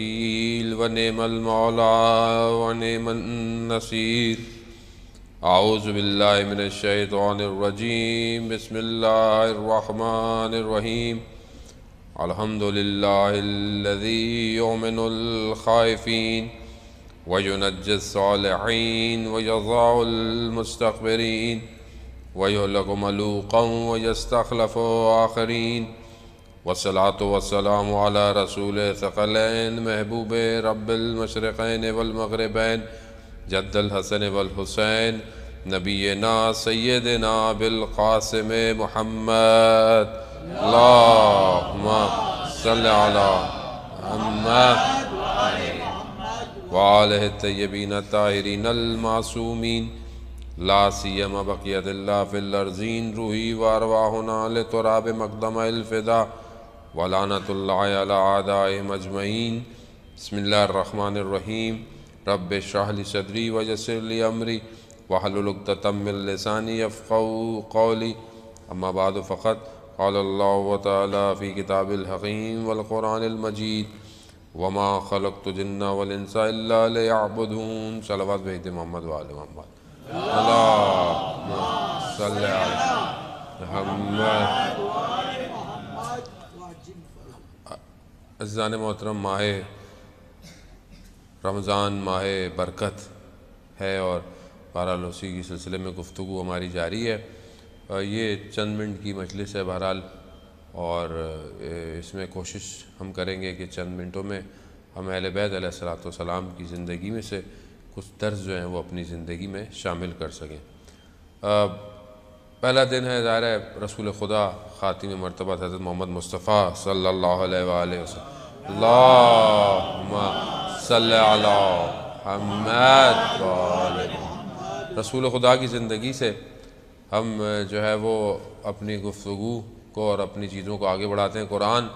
वकील व नेमल मौला व नेमन नसीर। आऊज़ु बिल्लाहि मिनश शैतानिर रजीम। बिस्मिल्लाहिर रहमानिर रहीम। अलहम्दुलिल्लाहिल्लज़ी युमिनुल खाइफीन व युनज्जिस सालिहीन व यज़ाउल मुस्तकबिरीन व युहलिकु मलूक़न व यस्तख़लफ़ु आख़रीन। वस्सलातु वस्सलामु अला रसूले सक़लैन महबूबे रब्बिल मशरिक़ैन वल मग़रिबैन जद्दल हसन वल हुसैन नबीना सय्यदना बिल क़ासिम मुहम्मद अल्लाहुम्मा सल्लि अला मुहम्मद व आलिहि तय्यबीन ताहिरीन अल मासूमीन ला सियमा बक़ियतिल्ला फ़िल अर्ज़ीन। रूही व अरवाहुना लितुराब मक़दमिल फ़िदा वलानतुल्लाहि अला आदाए मजमईन। बिस्मिल्लाहिर्रहमानिर्रहीम। रब्बि इश्रह लि सदरी व यस्सिर लि अमरी वहलुल उक़्दतम मिन लिसानी यफ़क़हू क़ौली। अम्मा बअ्दु फ़क़द क़ाल अल्लाहु तआला फ़ी किताबिल हक़ीम वल क़ुरआनिल मजीद वमा ख़लक़तुल जिन्न वल इंसा इल्ला लियअअ्बुदून। सलावत भेज दे मोहम्मद व आले मोहम्मद। अल्लाहुम्मा सल्लि अला मुहम्मद। अज़ीज़ान मोहतरम, माह रमज़ान माह बरकत है और बहरहाल उसी के सिलसिले में गुफ्तगू हमारी जारी है। ये चंद मिनट की मजलिस है बहरहाल, और इसमें कोशिश हम करेंगे कि चंद मिनटों में हम अहले बैत अलैहिस्सलाम की ज़िंदगी में से कुछ दर्स जो हैं वो अपनी ज़िंदगी में शामिल कर सकें। पहला दिन है, ज़ाहिर है रसूल खुदा ख़ातिम मरतबा हज़रत मोहम्मद मुस्तफ़ा सल्लल्लाहु अलैहि वसल्लम सल्लि अला मुहम्मद। रसूल खुदा की ज़िंदगी से हम जो है वो अपनी गुफ्तगू को और अपनी चीज़ों को आगे बढ़ाते हैं। कुरान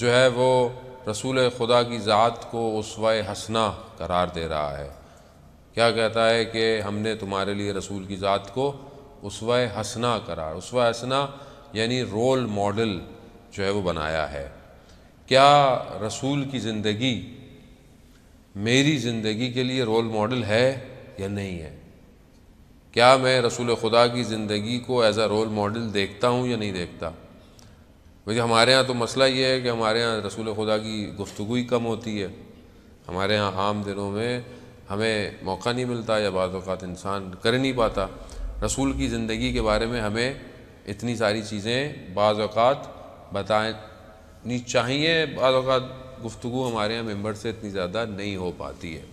जो है वो रसूल खुदा की ज़ात को उसवाए हसना करार दे रहा है। क्या कहता है कि हमने तुम्हारे लिए रसूल की ज़ात को उसवाए हसना करार, उसवाए हसना यानी रोल मॉडल जो है वो बनाया है। क्या रसूल की ज़िंदगी मेरी ज़िंदगी के लिए रोल मॉडल है या नहीं है? क्या मैं रसूल खुदा की ज़िंदगी को एज आ रोल मॉडल देखता हूँ या नहीं देखता? क्योंकि हमारे यहाँ तो मसला ये है कि हमारे यहाँ रसूल खुदा की गुफ्तगू ही कम होती है। हमारे यहाँ आम दिनों में हमें मौका नहीं मिलता या बाज़ औक़ात इंसान कर नहीं पाता। रसूल की ज़िंदगी के बारे में हमें इतनी सारी चीज़ें बाज़ औक़ात बतानी चाहिए, बाज़ औक़ात गुफ्तगू हमारे यहाँ मेंबर से इतनी ज़्यादा नहीं हो पाती है।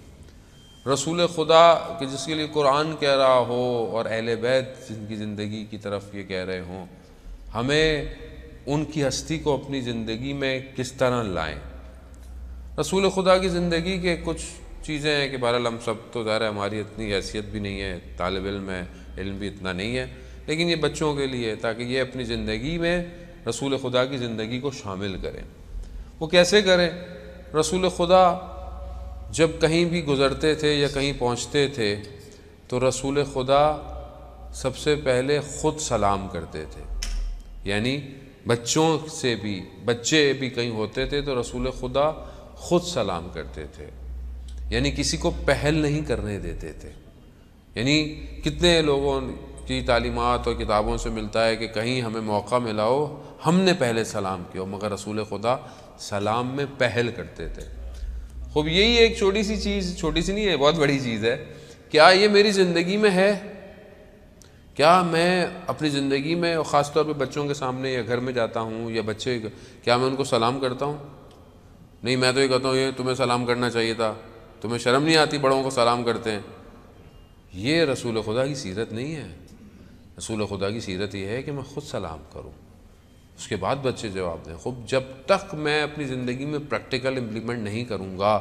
रसूल खुदा कि जिसके लिए कुरान कह रहा हो और अहले बैत जिनकी ज़िंदगी की तरफ ये कह रहे हों, हमें उनकी हस्ती को अपनी ज़िंदगी में किस तरह लाएँ। रसूल खुदा की ज़िंदगी के कुछ चीज़ें हैं कि बहरहाल हम सब तो ज़ाहिर है हमारी इतनी हैसियत भी नहीं है, तालिब इल्म है, इल्म भी इतना नहीं है, लेकिन ये बच्चों के लिए ताकि ये अपनी ज़िंदगी में रसूल खुदा की ज़िंदगी को शामिल करें। वो कैसे करें? रसूल खुदा जब कहीं भी गुज़रते थे या कहीं पहुँचते थे तो रसूल खुदा सबसे पहले ख़ुद सलाम करते थे। यानी बच्चों से भी, बच्चे भी कहीं होते थे तो रसूल खुदा ख़ुद सलाम करते थे, यानी किसी को पहल नहीं करने देते थे। यानी कितने लोगों की तालीमात और किताबों से मिलता है कि कहीं हमें मौका मिला हो हमने पहले सलाम किया, मगर रसूल खुदा सलाम में पहल करते थे। खूब, यही एक छोटी सी चीज़, छोटी सी नहीं है, बहुत बड़ी चीज़ है। क्या ये मेरी ज़िंदगी में है? क्या मैं अपनी ज़िंदगी में और ख़ास तौर पे बच्चों के सामने या घर में जाता हूँ या बच्चे, क्या मैं उनको सलाम करता हूँ? नहीं, मैं तो ये कहता हूँ ये तुम्हें सलाम करना चाहिए था, तुम्हें शर्म नहीं आती बड़ों को सलाम करते हैं। ये रसूल खुदा की सीरत नहीं है। रसूल खुदा की सीरत ये है कि मैं ख़ुद सलाम करूं, उसके बाद बच्चे जवाब दें। खूब, जब तक मैं अपनी ज़िंदगी में प्रैक्टिकल इम्प्लीमेंट नहीं करूंगा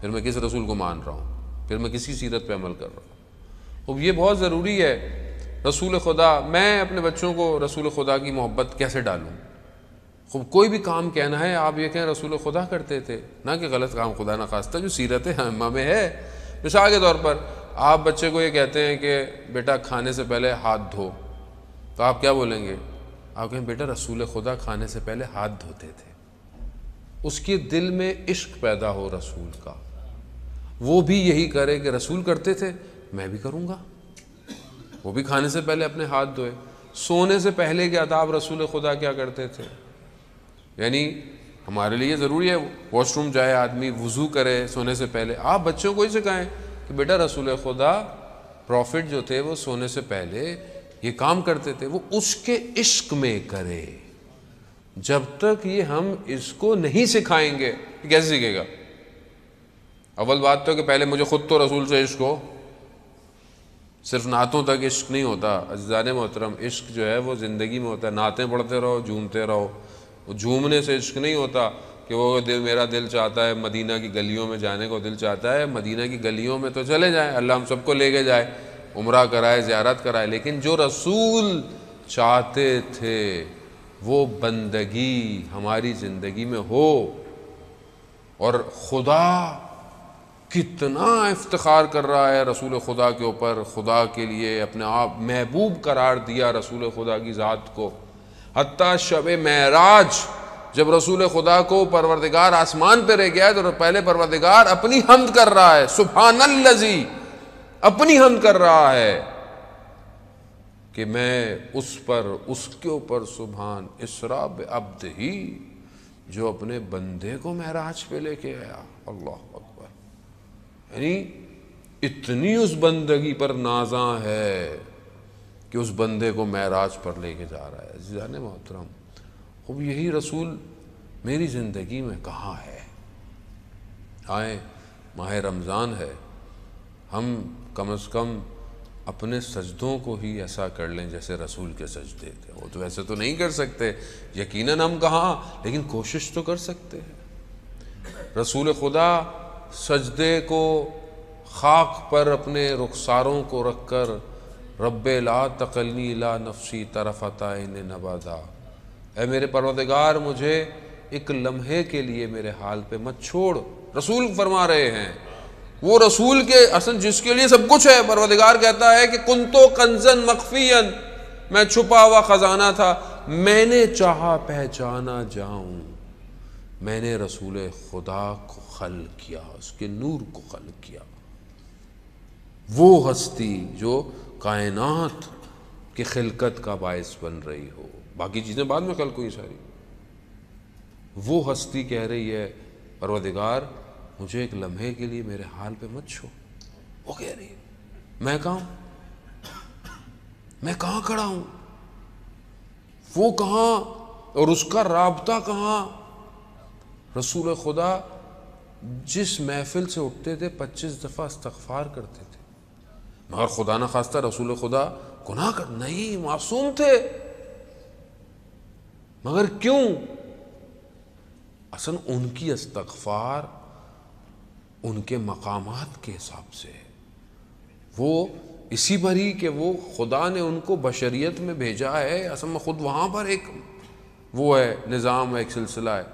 फिर मैं किस रसूल को मान रहा हूं, फिर मैं किसकी सीरत पे अमल कर रहा हूं। खूब, ये बहुत ज़रूरी है। रसूल खुदा, मैं अपने बच्चों को रसूल खुदा की मोहब्बत कैसे डालूँ? खूब, कोई भी काम कहना है आप ये कहें रसूल खुदा करते थे, ना कि गलत काम खुदा ना खास्ता जो सीरत अम्मा में है। मिसाल के तौर पर आप बच्चे को ये कहते हैं कि बेटा खाने से पहले हाथ धो, तो आप क्या बोलेंगे? आप कहें बेटा रसूल खुदा खाने से पहले हाथ धोते थे। उसके दिल में इश्क पैदा हो रसूल का, वो भी यही करे कि रसूल करते थे मैं भी करूँगा। वो भी खाने से पहले अपने हाथ धोए, सोने से पहले के आदाब रसूल खुदा क्या करते थे। यानी हमारे लिए ज़रूरी है वॉशरूम जाए आदमी, वज़ू करे सोने से पहले। आप बच्चों को ही सिखाएं कि बेटा रसूल खुदा प्रॉफिट जो थे वो सोने से पहले ये काम करते थे, वो उसके इश्क में करे। जब तक ये हम इसको नहीं सिखाएंगे कैसे सीखेगा। अव्वल बात तो कि पहले मुझे ख़ुद तो रसूल से इश्क हो, सिर्फ नातों तक इश्क नहीं होता। अज़ीज़ान मोहतरम, इश्क जो है वो ज़िंदगी में होता है। नातें पढ़ते रहो, झूमते रहो, वो झूमने से इश्क नहीं होता कि वो दिल मेरा दिल चाहता है मदीना की गलियों में जाने को, दिल चाहता है मदीना की गलियों में तो चले जाएं, अल्लाह हम सबको ले के जाए, उम्रा कराए, ज़ियारत कराए। लेकिन जो रसूल चाहते थे वो बंदगी हमारी ज़िंदगी में हो। और खुदा कितना इफ्तिखार कर रहा है रसूल खुदा के ऊपर, खुदा के लिए अपने आप महबूब करार दिया रसूल खुदा की ज़ात को। हत्ता शब महराज जब रसूल खुदा को परवरदिगार आसमान पे रह गया तो पहले परवरदिगार अपनी हमद कर रहा है, सुभानल्लज़ी, अपनी हमद कर रहा है कि मैं उस पर, उसके ऊपर सुभान इसरा बिअब्दिही, जो अपने बंदे को महराज पे लेके आया। अल्लाह अकबर। यानी इतनी उस बंदगी पर नाज़ा है कि उस बंदे को महराज पर लेके जा रहा है। अज़ीज़ान मोहतरम, अब यही रसूल मेरी ज़िंदगी में कहाँ है। आए माह रमज़ान है, हम कम से कम अपने सजदों को ही ऐसा कर लें जैसे रसूल के सजदे थे। वो तो ऐसे तो नहीं कर सकते यकीनन हम कहाँ, लेकिन कोशिश तो कर सकते हैं। रसूल खुदा सजदे को खाक पर अपने रुखसारों को रखकर रब्बे ला तकलनी ला नफसी तरफताइन नबादा, ऐ मेरे परवरदिगार मुझे एक लम्हे के लिए मेरे हाल पे मत छोड़। रसूल फरमा रहे हैं, वो रसूल के असल जिसके लिए सब कुछ है। परवरदिगार कहता है कि कुंतो कंजन मखफियन, मैं छुपा हुआ खजाना था, मैंने चाहा पहचाना जाऊं। मैंने रसूल खुदा को खल्क़ किया, उसके नूर को खल्क़ किया। वो हस्ती जो कायनात की खिलकत का बायस बन रही हो, बाकी चीज़ें बाद में कल कोई सारी, वो हस्ती कह रही है परवरदिगार मुझे एक लम्हे के लिए मेरे हाल पे मत छो। वो कह रही है मैं कहाँ, मैं कहाँ खड़ा हूँ, वो कहाँ और उसका राबता कहाँ। रसूल खुदा जिस महफिल से उठते थे 25 दफ़ा इस्तग़फ़ार करते थे, मगर खुदा न खास्ता रसूल खुदा गुनाह कर नहीं, मासूम थे। मगर क्यों? असल उनकी इस्तग़फ़ार उनके मकामात के हिसाब से है। वो इसी पर ही कि वो खुदा ने उनको बशरियत में भेजा है, असल में ख़ुद वहाँ पर एक वो है, निज़ाम है, एक सिलसिला है।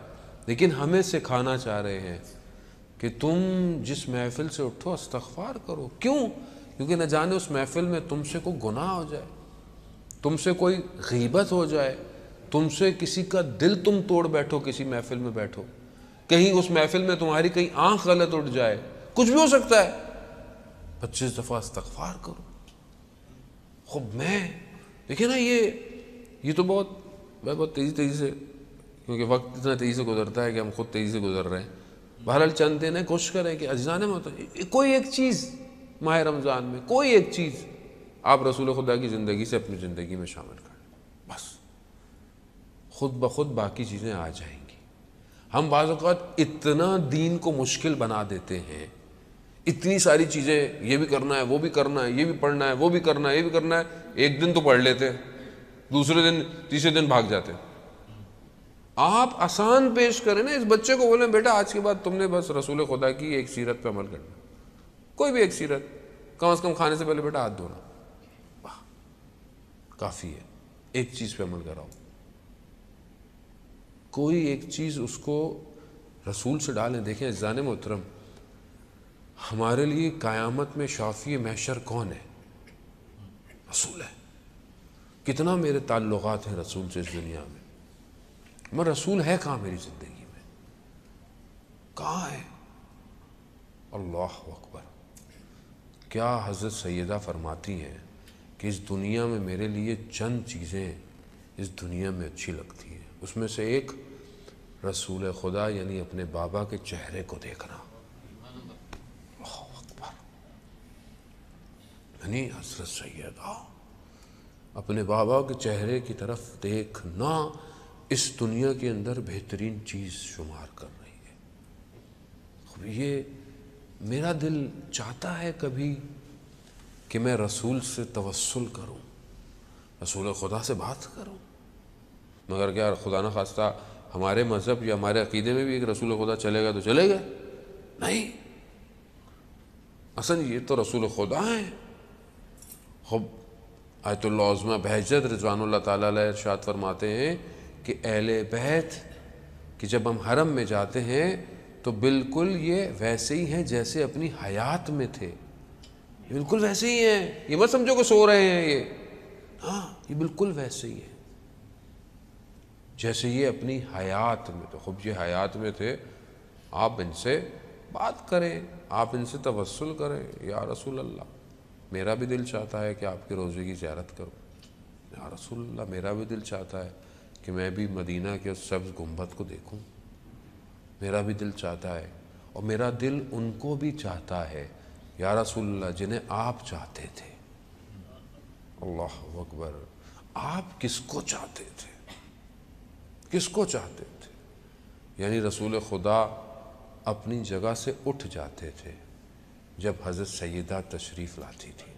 लेकिन हमें सिखाना चाह रहे हैं कि तुम जिस महफिल से उठो इस्तग़फ़ार करो। क्यों? क्योंकि न जाने उस महफिल में तुमसे कोई गुनाह हो जाए, तुमसे कोई गीबत हो जाए, तुमसे किसी का दिल तुम तोड़ बैठो, किसी महफिल में बैठो, कहीं उस महफिल में तुम्हारी कहीं आंख गलत उठ जाए, कुछ भी हो सकता है। 25 दफ़ा इस्तग़फ़ार करो। खूब मैं देखिए ना, ये तो बहुत तेज़ी से, क्योंकि वक्त इतना तेज़ी से गुजरता है कि हम खुद तेज़ी से गुजर रहे हैं। बहरहाल चंद दिन है, कोशिश करें कि अज़ीज़ान मोहतरम कोई एक चीज़ माह रमज़ान में, कोई एक चीज़ आप रसूल खुदा की ज़िंदगी से अपनी ज़िंदगी में शामिल करें, बस खुद ब खुद बाकी चीज़ें आ जाएंगी। हम बाज़ औक़ात इतना दीन को मुश्किल बना देते हैं, इतनी सारी चीज़ें, ये भी करना है, वो भी करना है, ये भी पढ़ना है, वो भी करना है, ये भी करना है। एक दिन तो पढ़ लेते हैं, दूसरे दिन, तीसरे दिन भाग जाते हैं। आप आसान पेश करें ना, इस बच्चे को बोलें बेटा आज के बाद तुमने बस रसूल खुदा की एक सीरत पर अमल करना, कोई भी एक सीरत, कम से कम खाने से पहले बेटा हाथ धोना, वाह काफ़ी है, एक चीज़ पर अमल कराओ। कोई एक चीज़ उसको रसूल से डालें। देखें अज़ीज़ान मोहतरम, हमारे लिए क़यामत में शाफ़ी महशर कौन है? रसूल है। कितना मेरे ताल्लुक़ात हैं रसूल से इस दुनिया में, मगर रसूल है कहाँ मेरी ज़िंदगी में? कहाँ है? अल्लाह अकबर। क्या हज़रत सैयदा फरमाती हैं कि इस दुनिया में मेरे लिए चंद चीज़ें इस दुनिया में अच्छी लगती हैं, उसमें से एक रसूल खुदा यानी अपने बाबा के चेहरे को देखना। अल्लाह अकबर। यानी हज़रत सैयदा अपने बाबा के चेहरे की तरफ देखना इस दुनिया के अंदर बेहतरीन चीज़ शुमार कर रही है। अब ये मेरा दिल चाहता है कभी कि मैं रसूल से तवस्सुल करूं, रसूल खुदा से बात करूं, मगर क्या खुदा न खास्ता हमारे मज़हब या हमारे अक़ीदे में भी एक रसूल खुदा चलेगा तो चलेगा नहीं। असल ये तो रसूल खुदा हैं। खुब आयतुल्लाह उज़्मा बहजत रिज़वानुल्लाह ताला अलैह इरशाद फरमाते हैं कि अहले बैत कि जब हम हरम में जाते हैं तो बिल्कुल ये वैसे ही हैं जैसे अपनी हयात में थे। बिल्कुल वैसे ही हैं, ये मत समझो कि सो रहे हैं ये। हाँ, ये बिल्कुल वैसे ही हैं जैसे ये अपनी हयात में। तो खूब ये हयात में थे, आप इनसे बात करें, आप इनसे तवस्सुल करें। या रसूल अल्लाह, मेरा भी दिल चाहता है कि आपके रोज़े की ज़ियारत करूँ। या रसूल अल्लाह, मेरा भी दिल चाहता है कि मैं भी मदीना के उस सब्ज़ गुंबद को देखूं। मेरा भी दिल चाहता है और मेरा दिल उनको भी चाहता है या रसूलल्लाह जिन्हें आप चाहते थे। अल्लाह अकबर। आप किसको चाहते थे, किसको चाहते थे? यानी रसूल खुदा अपनी जगह से उठ जाते थे जब हज़रत सैयदा तशरीफ़ लाती थी।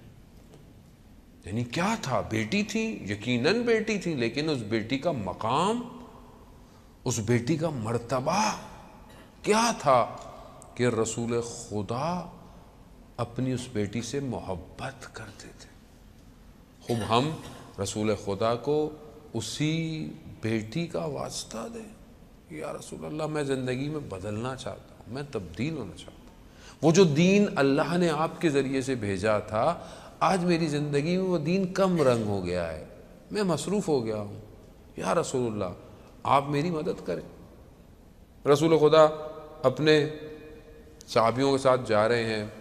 यानी क्या था, बेटी थी, यकीनन बेटी थी, लेकिन उस बेटी का मकाम, उस बेटी का मर्तबा क्या था कि रसूल खुदा अपनी उस बेटी से मोहब्बत करते थे। खूब हम रसूल खुदा को उसी बेटी का वास्ता दें। या रसूल अल्लाह, मैं ज़िंदगी में बदलना चाहता हूँ, मैं तब्दील होना चाहता हूँ। वो जो दीन अल्लाह ने आपके ज़रिए से भेजा था, आज मेरी ज़िंदगी में वो दीन कम रंग हो गया है, मैं मसरूफ़ हो गया हूँ। या रसूलुल्लाह, आप मेरी मदद करें। रसूल खुदा अपने सहाबियों के साथ जा रहे हैं,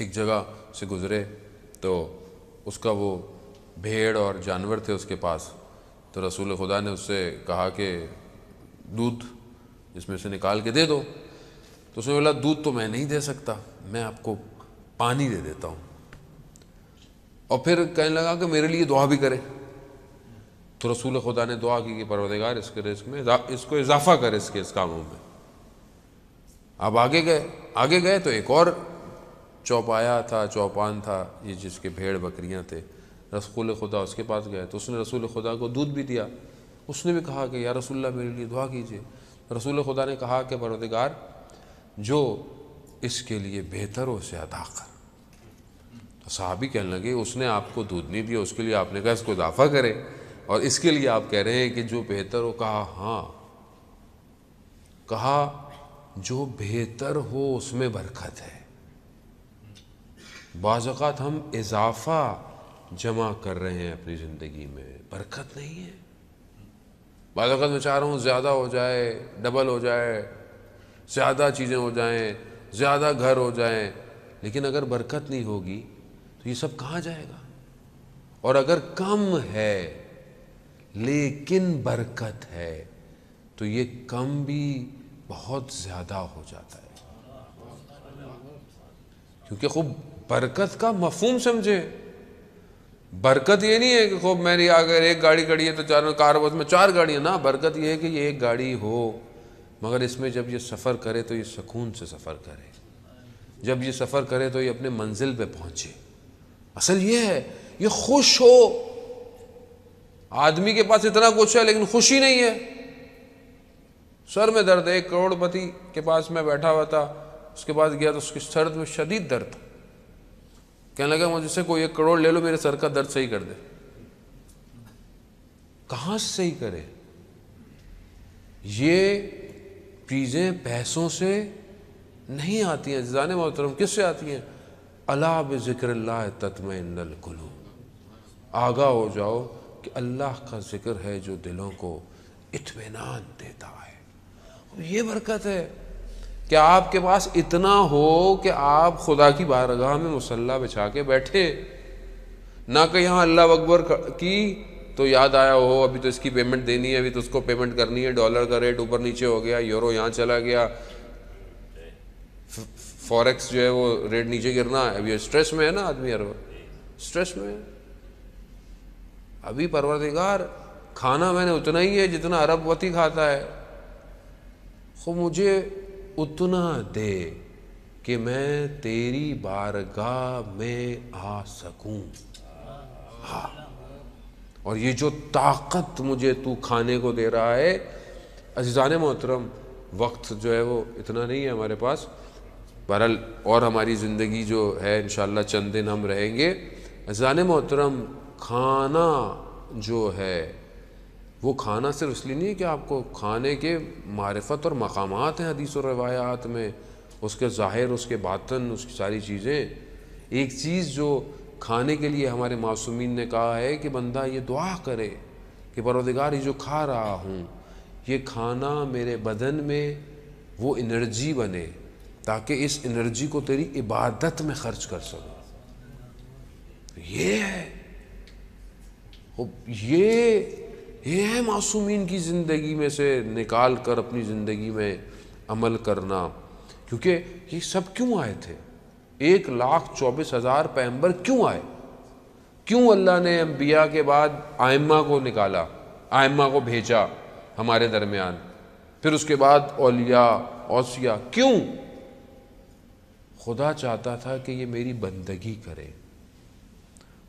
एक जगह से गुज़रे तो उसका वो भेड़ और जानवर थे उसके पास। तो रसूल खुदा ने उससे कहा कि दूध इसमें से निकाल के दे दो। तो उसने बोला, दूध तो मैं नहीं दे सकता, मैं आपको पानी दे देता हूँ। और फिर कहने लगा कि मेरे लिए दुआ भी करे। तो रसूल खुदा ने दुआ की कि परवरदिगार इसके रिस्क में इसको इजाफा करे, इसके इस कामों में। अब आगे गए तो एक और चौपाया था, चौपान था, ये जिसके भेड़ बकरियां थे। रसूल खुदा उसके पास गए तो उसने रसूल खुदा को दूध भी दिया। उसने भी कहा कि या रसूल अल्लाह, मेरे लिए दुआ कीजिए। रसूल खुदा ने कहा कि परवरदिगार, जो इसके लिए बेहतर हो उसे अदा कर। साहबी कहने लगे, उसने आपको दूध नहीं दिया, उसके लिए आपने कहा इसको इजाफा करें, और इसके लिए आप कह रहे हैं कि जो बेहतर हो। कहा हाँ, कहा जो बेहतर हो उसमें बरकत है। बाज़ औक़ात हम इजाफा जमा कर रहे हैं अपनी ज़िंदगी में, बरकत नहीं है। बाज़ औक़ात मैं चाह रहा हूँ ज़्यादा हो जाए, डबल हो जाए, ज़्यादा चीज़ें हो जाएँ, ज़्यादा घर हो जाएँ, लेकिन अगर बरकत नहीं होगी तो ये सब कहाँ जाएगा। और अगर कम है लेकिन बरकत है तो ये कम भी बहुत ज़्यादा हो जाता है। क्योंकि खूब बरकत का मफहूम समझे। बरकत ये नहीं है कि खूब मेरी अगर एक गाड़ी खड़ी है तो चारों कार बस में चार गाड़ियाँ, ना। बरकत ये है कि ये एक गाड़ी हो, मगर इसमें जब ये सफ़र करे तो ये सुकून से सफ़र करे, जब ये सफ़र करे तो ये अपने मंजिल पे पहुँचे। असल ये है, ये खुश हो। आदमी के पास इतना कुछ है लेकिन खुशी नहीं है, सर में दर्द है। एक करोड़पति के पास मैं बैठा हुआ था, उसके पास गया तो उसके सर में शदीद दर्द। कहने लगा, मुझसे कोई 1 करोड़ ले लो, मेरे सर का दर्द सही कर दे। कहाँ से सही करे? ये चीज़ें पैसों से नहीं आती हैं। ज़ाने मोहतरम, किस से आती हैं? अला बिज़िक्रिल्लाह तत्मइन्नुल कुलूब। आगा हो जाओ कि अल्लाह का ज़िक्र है जो दिलों को इत्मीनान देता है। ये बरकत है। कि आपके पास इतना हो कि आप खुदा की बारगाह में मुसल्ला बिछा के बैठे, ना कि यहाँ अल्लाह अकबर की तो याद आया हो अभी तो इसकी पेमेंट देनी है, अभी तो उसको पेमेंट करनी है, डॉलर का रेट ऊपर नीचे हो गया, यूरो यहाँ चला गया, फॉरेक्स जो है वो रेट नीचे गिरना है, अभी स्ट्रेस में है ना आदमी, हर स्ट्रेस में है। अभी परवरदिगार खाना मैंने उतना ही है जितना अरबपति खाता है, तो मुझे उतना दे कि मैं तेरी बारगाह में आ सकूं। हाँ, और ये जो ताकत मुझे तू खाने को दे रहा है, अजीज़ान मोहतरम वक्त जो है वो इतना नहीं है हमारे पास, बहरहाल और हमारी ज़िंदगी जो है इंशाल्लाह चंद दिन हम रहेंगे। अजीज़ान मोहतरम, खाना जो है वो खाना सिर्फ इसलिए नहीं है कि आपको खाने के मारिफत और मकामात हैं हदीस और रवायात में, उसके ज़ाहिर उसके बातन उसकी सारी चीज़ें। एक चीज़ जो खाने के लिए हमारे मासूमीन ने कहा है कि बंदा ये दुआ करे कि परवरदिगार ये जो खा रहा हूँ ये खाना मेरे बदन में वो एनर्जी बने ताकि इस एनर्जी को तेरी इबादत में ख़र्च कर सकूँ। ये है, ये है मासूमीन की ज़िंदगी में से निकाल कर अपनी ज़िंदगी में अमल करना। क्योंकि ये सब क्यों आए थे, 1,24,000 पैगंबर क्यों आए, क्यों अल्लाह ने अंबिया के बाद आइम्मा को निकाला, आइम्मा को भेजा हमारे दरमियान, फिर उसके बाद औलिया औसिया, क्यों? खुदा चाहता था कि ये मेरी बंदगी करे।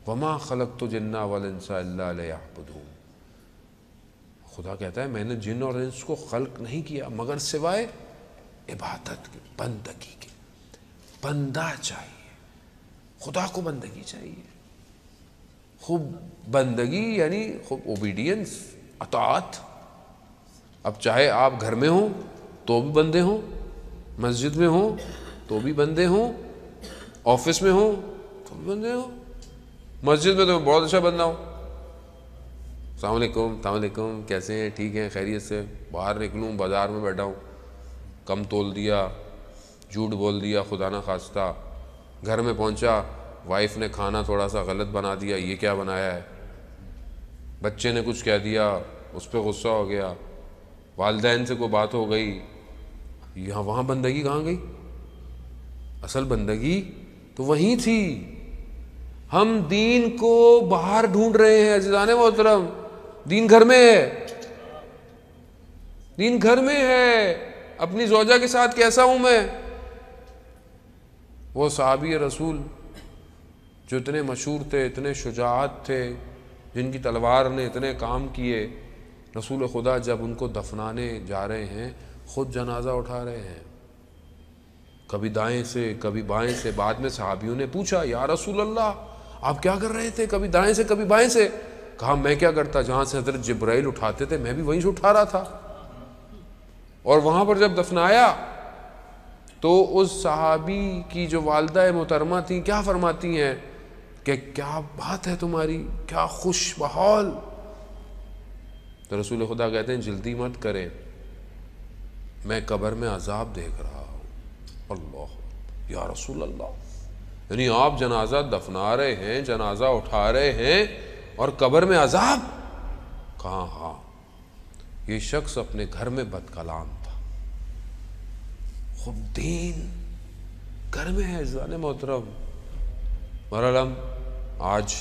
वमा खलक़्तु जिन्ना वल इंसा इल्ला लियअबुदून। खुदा कहता है मैंने जिन और इंस को खल्क नहीं किया मगर सिवाय इबादत के, बंदगी के। बंदा चाहिए, खुदा को बंदगी चाहिए, खूब बंदगी यानी खूब ओबीडियंस, अताअत। अब चाहे आप घर में हों तो भी बंदे हों, मस्जिद में हों तो भी बंदे हों, ऑफिस में हों तो भी बंदे हों। मस्जिद में तो मैं बहुत अच्छा बंदा हूँ, अस्सलामुअलैकुम, अस्सलामुअलैकुम, कैसे हैं, ठीक हैं, खैरियत से। बाहर निकलूँ, बाज़ार में बैठा हूँ, कम तोल दिया, झूठ बोल दिया, खुदा ना खास्ता। घर में पहुँचा, वाइफ ने खाना थोड़ा सा गलत बना दिया, ये क्या बनाया है। बच्चे ने कुछ कह दिया, उस पर गुस्सा हो गया, वालदैन से कोई बात हो गई, यहाँ वहाँ बंदगी कहाँ गई? असल बंदगी तो वहीं थी। हम दीन को बाहर ढूंढ रहे हैं अज़ीज़ान मोहतरम, दीन घर में है, दीन घर में है। अपनी ज़ौजा के साथ कैसा हूँ मैं? वो सहाबी रसूल जो इतने मशहूर थे, इतने शुजाअत थे, जिनकी तलवार ने इतने काम किए, रसूल खुदा जब उनको दफनाने जा रहे हैं ख़ुद जनाजा उठा रहे हैं, कभी दाएं से कभी बाएं से। बाद में सहाबियों ने पूछा, या रसूल अल्लाह आप क्या कर रहे थे, कभी दाएं से कभी बाएं से? कहा मैं क्या करता, जहाँ से हज़रत जिब्राइल उठाते थे मैं भी वहीं से उठा रहा था। और वहाँ पर जब दफनाया तो उस सहाबी की जो वालदा मोहतरमा थी क्या फरमाती हैं कि क्या बात है तुम्हारी, क्या खुश बहाल। तो रसूल खुदा कहते हैं जल्दी मत करें, मैं कब्र में अजाब देख रहा हूँ। अल्लाह, या रसूल अल्लाह, यानी आप जनाजा दफना रहे हैं, जनाजा उठा रहे हैं और कब्र में अजाब। कहाँ? हाँ, ये शख्स अपने घर में बदकलाम था। खुद दीन घर में है अज़ीज़ान मोहतरम। बहरहाल आज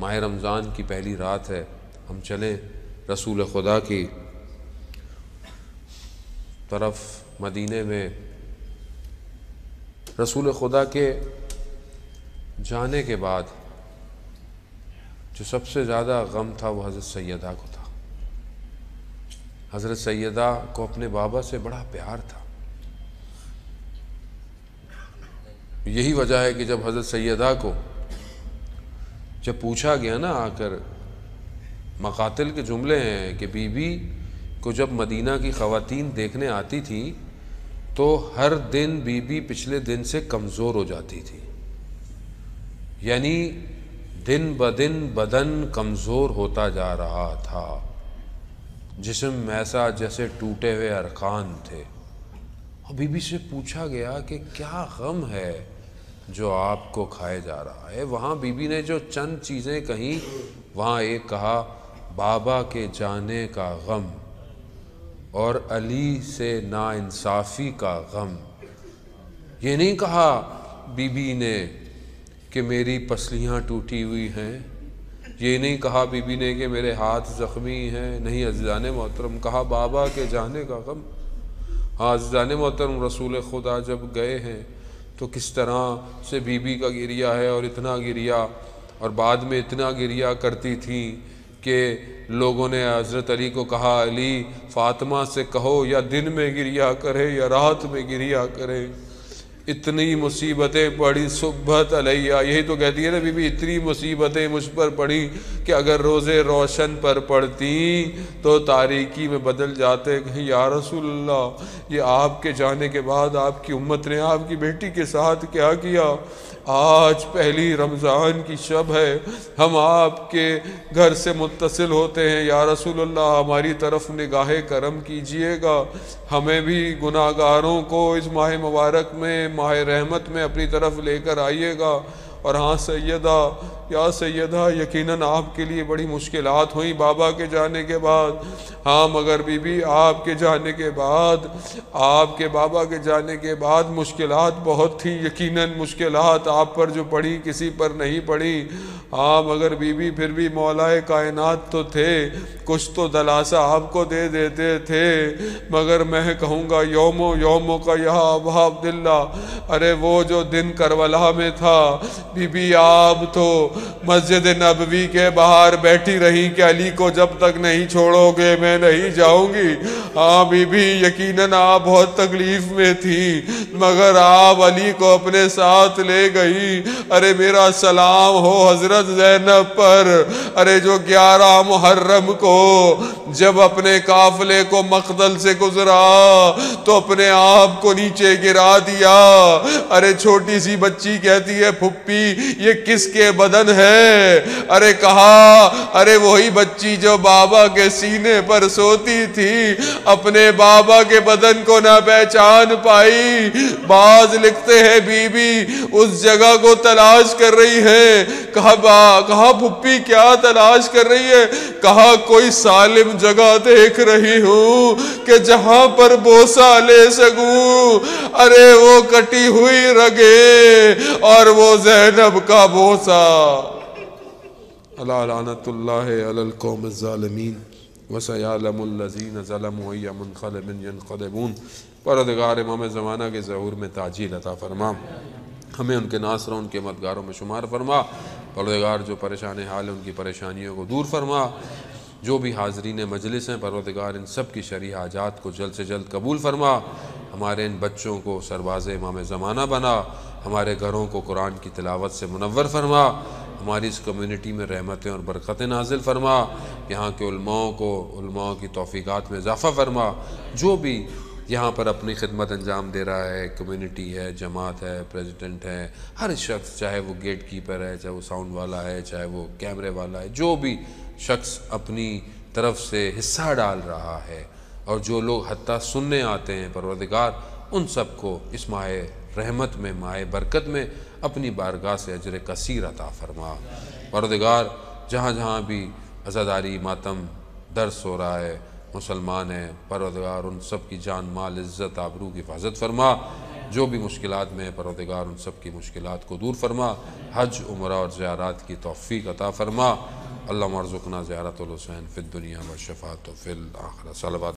माह रमज़ान की पहली रात है, हम चलें रसूल खुदा की तरफ मदीने में। रसूल खुदा के जाने के बाद जो सबसे ज़्यादा गम था वो हज़रत सैयदा को था। हज़रत सैयदा को अपने बाबा से बड़ा प्यार था। यही वजह है कि जब हज़रत सैयदा को जब पूछा गया ना, आकर मकातिल के जुमले हैं कि बीबी को जब मदीना की ख़वातीन देखने आती थी तो हर दिन बीबी पिछले दिन से कमज़ोर हो जाती थी, यानी दिन ब दिन बदन कमज़ोर होता जा रहा था, जिस्म ऐसा जैसे टूटे हुए अरकान थे। बीबी से पूछा गया कि क्या गम है जो आपको खाए जा रहा है। वहाँ बीबी ने जो चंद चीज़ें कहीं, वहाँ एक कहा बाबा के जाने का गम और अली से नाइंसाफ़ी का गम। ये नहीं कहा बीबी ने कि मेरी पसलियाँ टूटी हुई हैं, ये नहीं कहा बीबी ने कि मेरे हाथ ज़ख्मी हैं, नहीं अज़ीज़ान मोहतरम, कहा बाबा के जाने का गम। हाँ अज़ीज़ान मोहतरम, रसूल खुदा जब गए हैं तो किस तरह से बीबी का गिरिया है, और इतना गिरिया और बाद में इतना गिरिया करती थी कि लोगों ने हज़रत अली को कहा अली फ़ातिमा से कहो या दिन में गिरिया करे या रात में गिरिया करे, इतनी मुसीबतें पड़ी सुब्बत अलैया। यही तो कहती है ना बीबी, इतनी मुसीबतें मुझ पर पड़ी कि अगर रोज़े रोशन पर पड़ती तो तारीकी में बदल जाते। कहीं या रसूलल्लाह, ये आपके जाने के बाद आपकी उम्मत ने आपकी बेटी के साथ क्या किया। आज पहली रमज़ान की शब है, हम आपके घर से मुत्तसिल होते हैं, या रसूलल्लाह हमारी तरफ निगाहे करम कीजिएगा, हमें भी गुनाहगारों को इस माह मुबारक में, माह रहमत में अपनी तरफ लेकर आइएगा। और हाँ सैयदा, या सैयदा, यकीनन आपके लिए बड़ी मुश्किलात हुई बाबा के जाने के बाद। हाँ मगर बीबी, आपके जाने के बाद, आपके बाबा के जाने के बाद मुश्किलात बहुत थी, यकीनन मुश्किलात आप पर जो पड़ी किसी पर नहीं पड़ी। हाँ मगर बीबी, फिर भी मौलाए कायनात तो थे, कुछ तो दलासा आपको दे देते थे। मगर मैं कहूँगा यौमो यौमो का यह अभाव दिल्ला, अरे वो जो दिन करबला में था बीबी, आप तो मस्जिद नबवी के बाहर बैठी रही कि अली को जब तक नहीं छोड़ोगे मैं नहीं जाऊंगी। हाँ बीबी, यकीनन आप बहुत तकलीफ में थी, मगर आप अली को अपने साथ ले गई। अरे मेरा सलाम हो हज़रत ज़ैनब पर, अरे जो 11 मुहर्रम को जब अपने काफिले को मकदल से गुजरा तो अपने आप को नीचे गिरा दिया। अरे छोटी सी बच्ची कहती है फुप्पी ये किसके बदन है, अरे कहा अरे वही बच्ची जो बाबा के सीने पर सोती थी, अपने बाबा के बदन को ना पहचान पाई। बाज लिखते हैं बीबी उस जगह को तलाश कर रही है, कहा फुप्पी क्या तलाश कर रही है, कहा कोई सालिम जगह देख रही हूँ कि जहाँ पर बोसा ले सकूं। अरे वो कटी हुई रगे और वो ज़ैनब का बोसा। अला लानतुल्लाह अलल कौमिज़ ज़ालिमीन वसयअलमुल लज़ीना ज़लमू अय्य मुनक़लबिन यनक़लबून। परवरदिगार इमाम ज़माना के ज़हूर में ताजील अता फरमा, हमें उनके नासरों उनके मददगारों में शुमार फरमा। परवरदिगार जो परेशान हाल है उनकी परेशानियों को दूर फरमा। जो भी हाज़रीन मजलिस हैं परवरदिगार इन सब की शरई हाजात को जल्द से जल्द कबूल फरमा। हमारे इन बच्चों को सरबाज़े इमाम ज़माना बना, हमारे घरों को कुरान की तिलावत से मुनव्वर फरमा, हमारी इस कम्यूनिटी में रहमतें और बरकतें नाज़िल फरमा, यहाँ के उलमाओं को उलमाओं की तौफ़ीक़ात में इजाफ़ा फरमा। जो भी यहाँ पर अपनी खिदमत अंजाम दे रहा है, कम्यूनिटी है, जमात है, प्रेसिडेंट है, हर शख्स, चाहे वो गेट कीपर है, चाहे वो साउंड वाला है, चाहे वो कैमरे वाला है, जो भी शख्स अपनी तरफ से हिस्सा डाल रहा है, और जो लोग हत्ता सुनने आते हैं परवरदिगार उन सबको इस माह रहमत में, माह बरकत में अपनी बारगाह से अजर कसीर अता फरमा। परवरदिगार जहाँ जहाँ भी अज़ादारी मातम दर्स हो रहा है मुसलमान हैं परवरदिगार उन सब की जान माल इज़्ज़त आबरू की हिफाजत फरमा। जो भी मुश्किलात में है परवरदिगार उन सब की मुश्किलात को दूर फरमा। हज उमरा और ज़ियारत की तौफ़ीक़ अता फरमा। अल्लाहुम्मा अर्ज़ुकना ज़ियारतुल हुसैन फ़िद दुनिया व शफ़ाअतहु फ़िल आख़िरह।